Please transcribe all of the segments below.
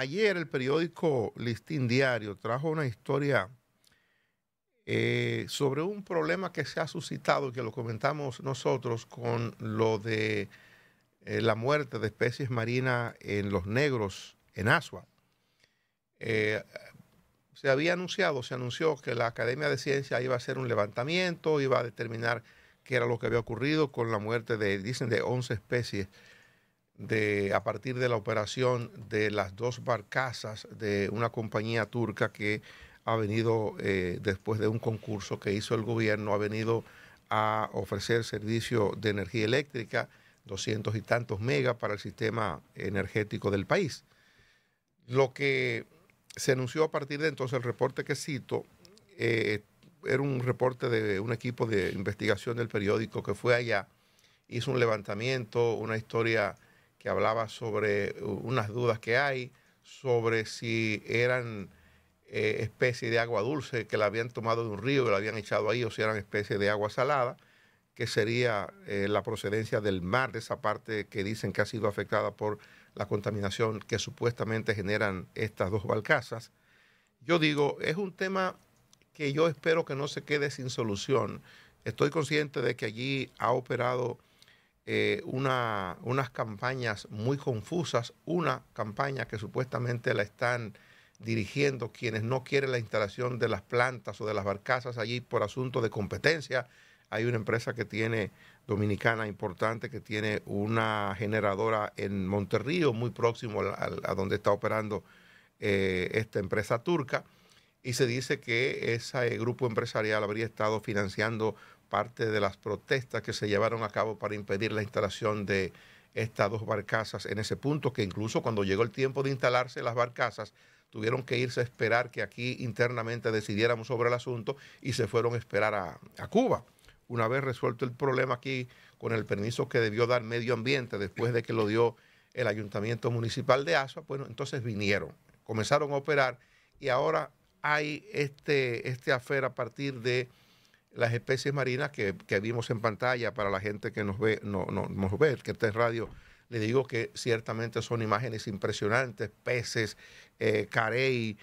Ayer el periódico Listín Diario trajo una historia sobre un problema que se ha suscitado, que lo comentamos nosotros con lo de la muerte de especies marinas en Los Negros, en Azua. Se anunció que la Academia de Ciencias iba a hacer un levantamiento, iba a determinar qué era lo que había ocurrido con la muerte de, dicen, de 11 especies a partir de la operación de las dos barcazas de una compañía turca que ha venido, después de un concurso que hizo el gobierno, ha venido a ofrecer servicio de energía eléctrica, 200 y tantos megas para el sistema energético del país. Lo que se anunció a partir de entonces, el reporte que cito, era un reporte de un equipo de investigación del periódico que fue allá, hizo un levantamiento, una historia que hablaba sobre unas dudas que hay, sobre si eran especies de agua dulce que la habían tomado de un río y la habían echado ahí, o si eran especies de agua salada, que sería la procedencia del mar, de esa parte que dicen que ha sido afectada por la contaminación que supuestamente generan estas dos barcazas. Yo digo, es un tema que yo espero que no se quede sin solución. Estoy consciente de que allí ha operado unas campañas muy confusas, una campaña que supuestamente la están dirigiendo quienes no quieren la instalación de las plantas o de las barcazas allí por asunto de competencia. Hay una empresa que tiene, dominicana importante, que tiene una generadora en Monterrío, muy próximo a donde está operando esta empresa turca, y se dice que ese grupo empresarial habría estado financiando parte de las protestas que se llevaron a cabo para impedir la instalación de estas dos barcazas en ese punto, que incluso cuando llegó el tiempo de instalarse las barcazas, tuvieron que irse a esperar que aquí internamente decidiéramos sobre el asunto y se fueron a esperar a Cuba. Una vez resuelto el problema aquí con el permiso que debió dar Medio Ambiente después de que lo dio el Ayuntamiento Municipal de Azua, bueno, entonces vinieron, comenzaron a operar y ahora hay este afer a partir de las especies marinas que vimos en pantalla. Para la gente que nos ve, que está en radio, le digo que ciertamente son imágenes impresionantes, peces, carey,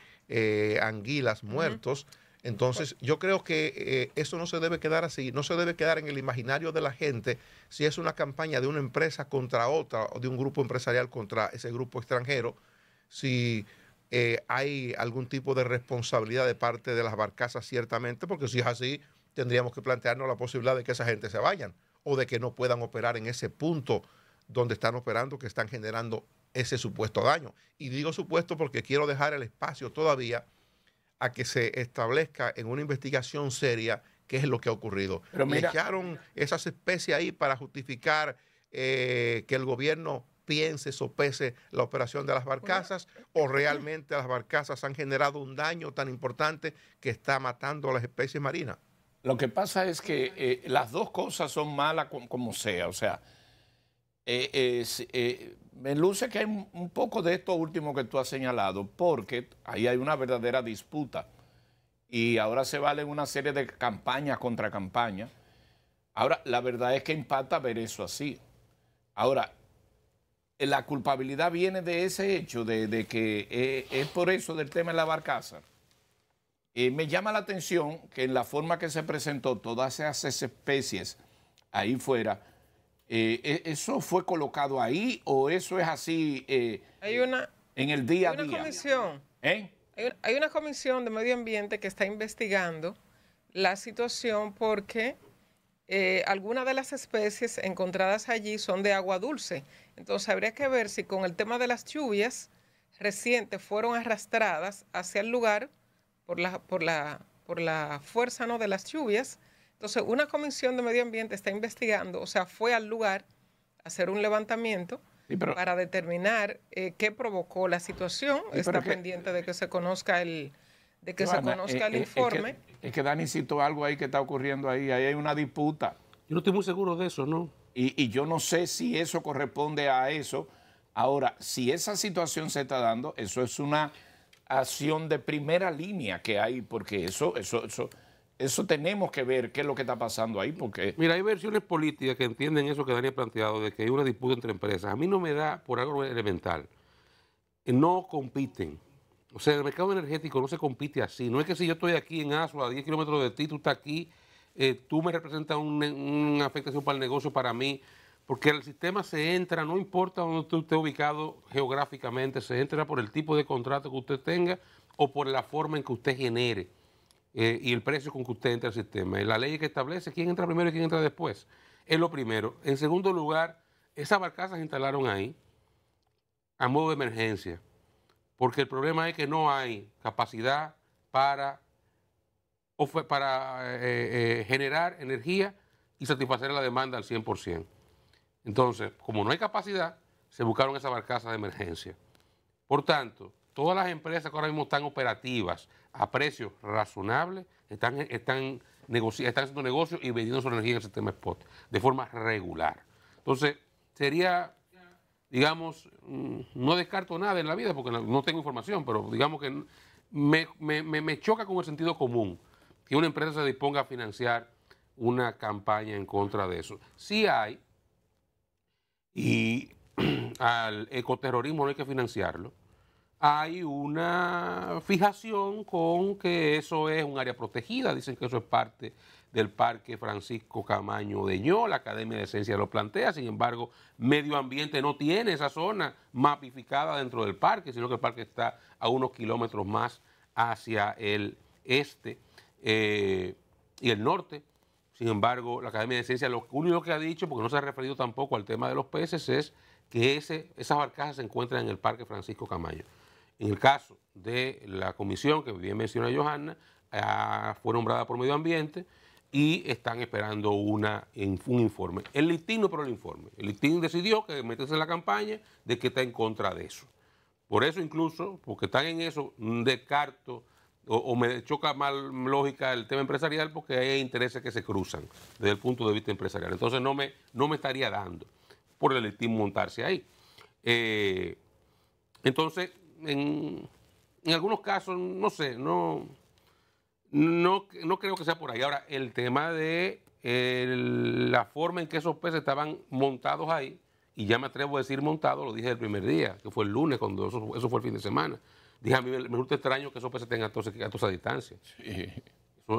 anguilas muertos. Entonces, yo creo que eso no se debe quedar así, no se debe quedar en el imaginario de la gente si es una campaña de una empresa contra otra o de un grupo empresarial contra ese grupo extranjero, si hay algún tipo de responsabilidad de parte de las barcazas, ciertamente, porque si es así, tendríamos que plantearnos la posibilidad de que esa gente se vayan o de que no puedan operar en ese punto donde están operando, que están generando ese supuesto daño. Y digo supuesto porque quiero dejar el espacio todavía a que se establezca en una investigación seria qué es lo que ha ocurrido. Pero mira, echaron esas especies ahí para justificar que el gobierno piense, sopese la operación de las barcazas, o realmente las barcazas han generado un daño tan importante que está matando a las especies marinas. Lo que pasa es que las dos cosas son malas como sea. O sea, me luce que hay un poco de esto último que tú has señalado, porque ahí hay una verdadera disputa y ahora se valen una serie de campañas contra campañas. Ahora, la verdad es que impacta ver eso así. Ahora, la culpabilidad viene de ese hecho, de que es por eso del tema de la barcaza. Me llama la atención que en la forma que se presentó todas esas especies ahí fuera, ¿eso fue colocado ahí o eso es así en el día a día? Hay una comisión, hay una comisión de medio ambiente que está investigando la situación porque algunas de las especies encontradas allí son de agua dulce. Entonces habría que ver si con el tema de las lluvias recientes fueron arrastradas hacia el lugar por la fuerza, ¿no?, de las lluvias. Entonces, una comisión de medio ambiente está investigando, o sea, fue al lugar a hacer un levantamiento para determinar qué provocó la situación. Está pendiente de que se conozca el informe. Es que Dani citó algo ahí que está ocurriendo ahí. Ahí hay una disputa. Yo no estoy muy seguro de eso, ¿no? Y yo no sé si eso corresponde a eso. Ahora, si esa situación se está dando, eso es una acción de primera línea que hay, porque eso tenemos que ver qué es lo que está pasando ahí, porque... Mira, hay versiones políticas que entienden eso que Dani ha planteado, de que hay una disputa entre empresas. A mí no me da por algo elemental. no compiten. O sea, el mercado energético no se compite así. No es que si yo estoy aquí en Azua, a 10 kilómetros de ti, tú estás aquí, tú me representas una afectación para el negocio, para mí, porque el sistema se entra, no importa dónde tú estés ubicado geográficamente, se entra por el tipo de contrato que usted tenga o por la forma en que usted genere y el precio con que usted entra al sistema. La ley que establece quién entra primero y quién entra después es lo primero. En segundo lugar, esas barcazas se instalaron ahí a modo de emergencia, porque el problema es que no hay capacidad para generar energía y satisfacer la demanda al 100%. Entonces, como no hay capacidad, se buscaron esas barcazas de emergencia. Por tanto, todas las empresas que ahora mismo están operativas a precios razonables, están haciendo negocios y vendiendo su energía en el sistema spot de forma regular. Entonces, sería, digamos, no descarto nada en la vida porque no tengo información, pero digamos que me choca con el sentido común que una empresa se disponga a financiar una campaña en contra de eso. Sí hay, y al ecoterrorismo no hay que financiarlo, hay una fijación con que eso es un área protegida, dicen que eso es parte del Parque Francisco Caamaño Deñó, la Academia de Ciencias lo plantea, sin embargo, medio ambiente no tiene esa zona mapificada dentro del parque, sino que el parque está a unos kilómetros más hacia el este y el norte. Sin embargo, la Academia de Ciencias lo único que ha dicho, porque no se ha referido tampoco al tema de los peces, es que esas barcazas se encuentran en el Parque Francisco Caamaño. En el caso de la comisión que bien menciona Johanna, fue nombrada por medio ambiente y están esperando un informe. El Listín no, pero el informe. El Listín decidió que meterse en la campaña de que está en contra de eso. Por eso incluso, porque están en eso, descarto o me choca mal lógica el tema empresarial porque hay intereses que se cruzan desde el punto de vista empresarial. Entonces no me estaría dando por el elitismo montarse ahí. Entonces, en algunos casos, no sé, no creo que sea por ahí. Ahora, el tema de la forma en que esos peces estaban montados ahí, y ya me atrevo a decir montado, lo dije el primer día, que fue el lunes, cuando eso fue el fin de semana. Dije, a mí me resulta extraño que esos peces tengan a toda esa distancia. Sí.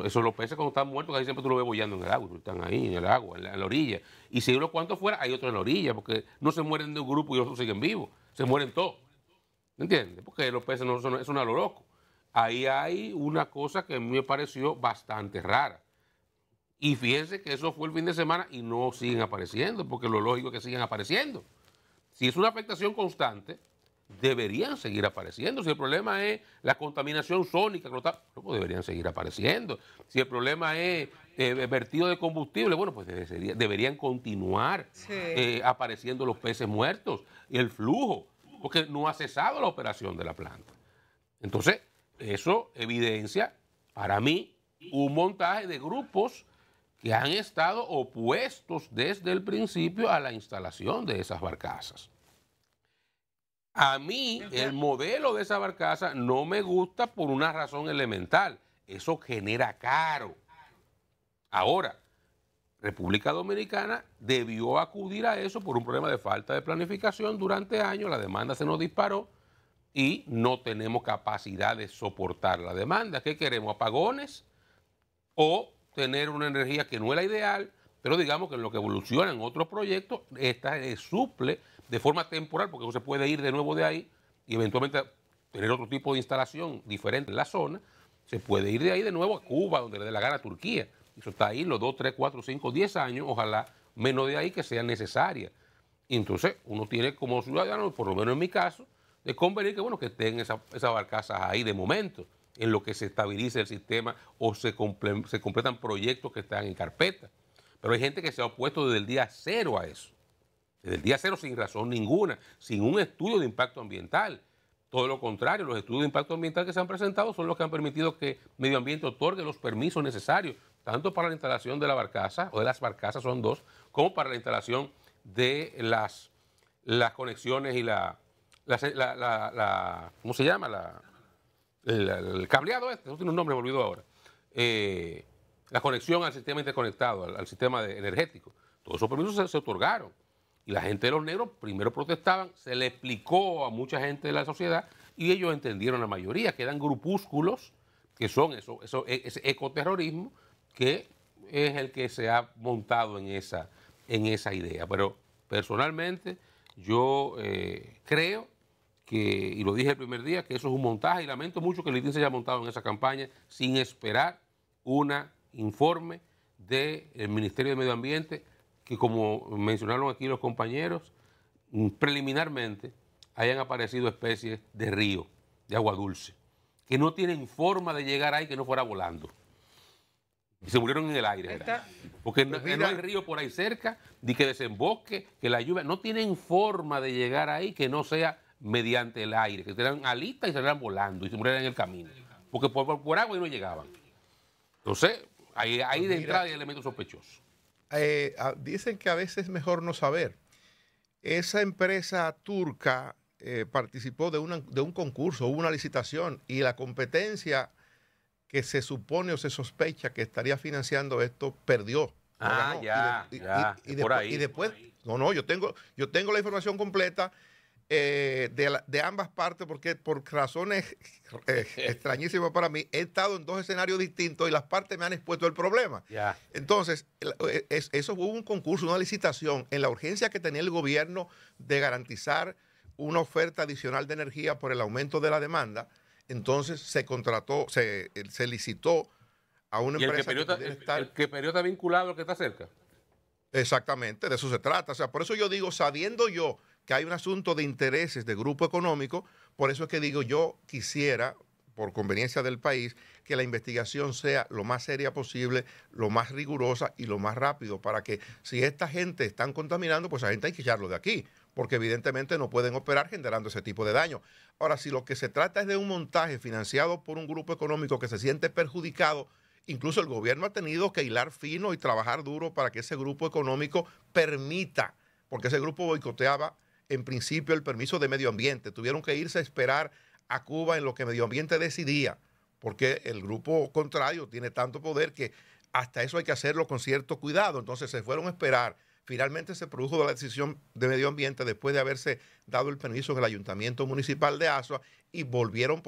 Esos los peces cuando están muertos, casi siempre tú los ves bollando en el agua, están ahí en el agua, en la orilla. Y si uno cuantos fuera, hay otros en la orilla, porque no se mueren de un grupo y otros siguen vivos, se mueren todos. ¿Me entiendes? Porque los peces no son, eso es lo loco. Ahí hay una cosa que a mí me pareció bastante rara. Y fíjense que eso fue el fin de semana y no siguen apareciendo, porque lo lógico es que sigan apareciendo. Si es una afectación constante, deberían seguir apareciendo. Si el problema es la contaminación sónica, pues deberían seguir apareciendo. Si el problema es vertido de combustible, bueno, pues deberían continuar apareciendo los peces muertos y el flujo, porque no ha cesado la operación de la planta. Entonces, eso evidencia para mí un montaje de grupos que han estado opuestos desde el principio a la instalación de esas barcazas. A mí el modelo de esa barcaza no me gusta por una razón elemental. Eso genera caro. Ahora, República Dominicana debió acudir a eso por un problema de falta de planificación durante años. La demanda se nos disparó y no tenemos capacidad de soportar la demanda. ¿Qué queremos? ¿Apagones? ¿O tener una energía que no es la ideal? Pero digamos que en lo que evolucionan otros proyectos, esta suple de forma temporal, porque no se puede ir de nuevo de ahí y eventualmente tener otro tipo de instalación diferente en la zona, se puede ir de ahí de nuevo a Cuba, donde le dé la gana a Turquía. Eso está ahí los 2, 3, 4, 5, 10 años, ojalá menos de ahí que sea necesaria. Y entonces uno tiene como ciudadano, por lo menos en mi caso, de convenir que bueno que estén esas barcazas ahí de momento, en lo que se estabilice el sistema o se completan proyectos que están en carpeta. Pero hay gente que se ha opuesto desde el día cero a eso. Desde el día cero sin razón ninguna, sin un estudio de impacto ambiental. Todo lo contrario, los estudios de impacto ambiental que se han presentado son los que han permitido que medio ambiente otorgue los permisos necesarios, tanto para la instalación de la barcaza, o de las barcazas, son dos, como para la instalación de las conexiones y ¿cómo se llama? El cableado este, eso tiene un nombre, me olvidó ahora. La conexión al sistema interconectado, al sistema energético. Todos esos permisos se otorgaron. Y la gente de Los Negros primero protestaban, se le explicó a mucha gente de la sociedad y ellos entendieron la mayoría, que eran grupúsculos, que son ese ecoterrorismo que es el que se ha montado en esa idea. Pero personalmente yo creo que, y lo dije el primer día, que eso es un montaje, y lamento mucho que el IDIN se haya montado en esa campaña sin esperar un informe del Ministerio de Medio Ambiente, que, como mencionaron aquí los compañeros, preliminarmente hayan aparecido especies de río, de agua dulce, que no tienen forma de llegar ahí que no fuera volando. Y se murieron en el aire. ¿Verdad? Porque no, no hay río por ahí cerca, ni que desemboque, que la lluvia. No tienen forma de llegar ahí que no sea mediante el aire, que tengan alitas y salieran volando y se murieran en el camino. Porque por agua no llegaban. Entonces, ahí de entrada hay elementos sospechosos. Dicen que a veces es mejor no saber. Esa empresa turca participó de un concurso, hubo una licitación, y la competencia que se supone o se sospecha que estaría financiando esto perdió. Ah, ya, ya. Y después, no, yo tengo la información completa de ambas partes, porque por razones extrañísimas para mí, he estado en dos escenarios distintos y las partes me han expuesto el problema. Ya. Entonces, eso hubo un concurso, una licitación, en la urgencia que tenía el gobierno de garantizar una oferta adicional de energía por el aumento de la demanda. Entonces se contrató, se licitó a una empresa. El que perdió está vinculado al que está cerca. Exactamente, de eso se trata. O sea, por eso yo digo, sabiendo yo que hay un asunto de intereses de grupo económico, por eso es que digo, yo quisiera, por conveniencia del país, que la investigación sea lo más seria posible, lo más rigurosa y lo más rápido, para que si esta gente están contaminando, pues la gente hay que echarlo de aquí, porque evidentemente no pueden operar generando ese tipo de daño. Ahora, si lo que se trata es de un montaje financiado por un grupo económico que se siente perjudicado, incluso el gobierno ha tenido que hilar fino y trabajar duro para que ese grupo económico permita, porque ese grupo boicoteaba en principio el permiso de medio ambiente. Tuvieron que irse a esperar a Cuba en lo que medio ambiente decidía, porque el grupo contrario tiene tanto poder que hasta eso hay que hacerlo con cierto cuidado. Entonces se fueron a esperar. Finalmente se produjo la decisión de medio ambiente después de haberse dado el permiso en el Ayuntamiento Municipal de Azua, y vinieron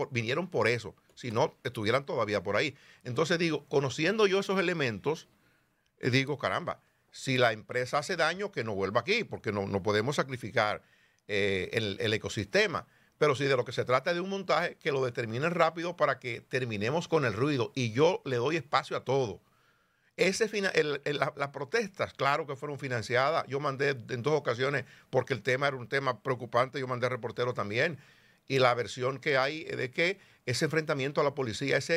por eso, si no estuvieran todavía por ahí. Entonces digo, conociendo yo esos elementos, digo, caramba, si la empresa hace daño, que no vuelva aquí, porque no podemos sacrificar el ecosistema. Pero si de lo que se trata es de un montaje, que lo determinen rápido para que terminemos con el ruido, y yo le doy espacio a todo. Las protestas, claro que fueron financiadas. Yo mandé en dos ocasiones, porque el tema era un tema preocupante, yo mandé reportero también. Y la versión que hay de que ese enfrentamiento a la policía, esa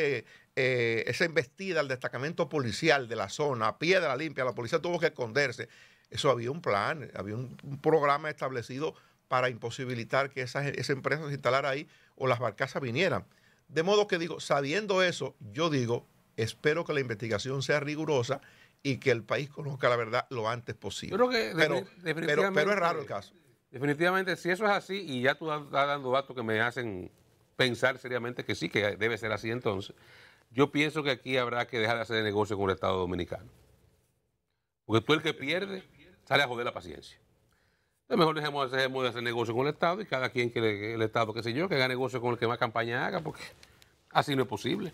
embestida al destacamento policial de la zona, a piedra limpia, la policía tuvo que esconderse. Eso había un plan, había un programa establecido para imposibilitar que esas empresas se instalaran ahí o las barcazas vinieran. De modo que digo, sabiendo eso, yo digo, espero que la investigación sea rigurosa y que el país conozca la verdad lo antes posible. Creo que pero es raro el caso. Definitivamente, si eso es así, y ya tú estás dando datos que me hacen pensar seriamente que sí, que debe ser así entonces, yo pienso que aquí habrá que dejar de hacer negocio con el Estado Dominicano. Porque tú, el que pierde, sale a joder la paciencia. Entonces mejor dejemos de hacer negocio con el Estado, y cada quien que el Estado, qué sé yo, que haga negocio con el que más campaña haga, porque así no es posible.